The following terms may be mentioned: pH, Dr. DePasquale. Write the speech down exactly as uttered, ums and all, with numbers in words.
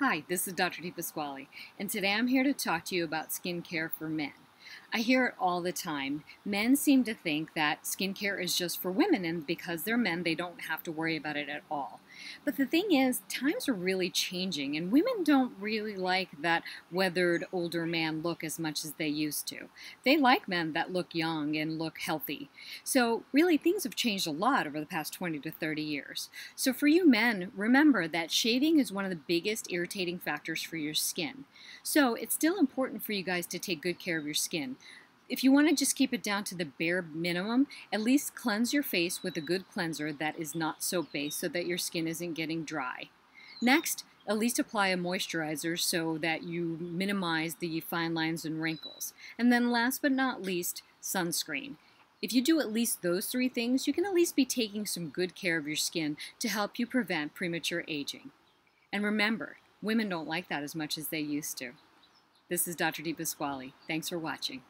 Hi, this is Doctor DePasquale, and today I'm here to talk to you about skincare for men. I hear it all the time. Men seem to think that skincare is just for women, and because they're men, they don't have to worry about it at all. But the thing is, times are really changing, and women don't really like that weathered, older man look as much as they used to. They like men that look young and look healthy. So really, things have changed a lot over the past twenty to thirty years. So for you men, remember that shaving is one of the biggest irritating factors for your skin. So it's still important for you guys to take good care of your skin. If you want to just keep it down to the bare minimum, at least cleanse your face with a good cleanser that is not soap-based so that your skin isn't getting dry. Next, at least apply a moisturizer so that you minimize the fine lines and wrinkles. And then last but not least, sunscreen. If you do at least those three things, you can at least be taking some good care of your skin to help you prevent premature aging. And remember, women don't like that as much as they used to. This is Doctor DePasquale. Thanks for watching.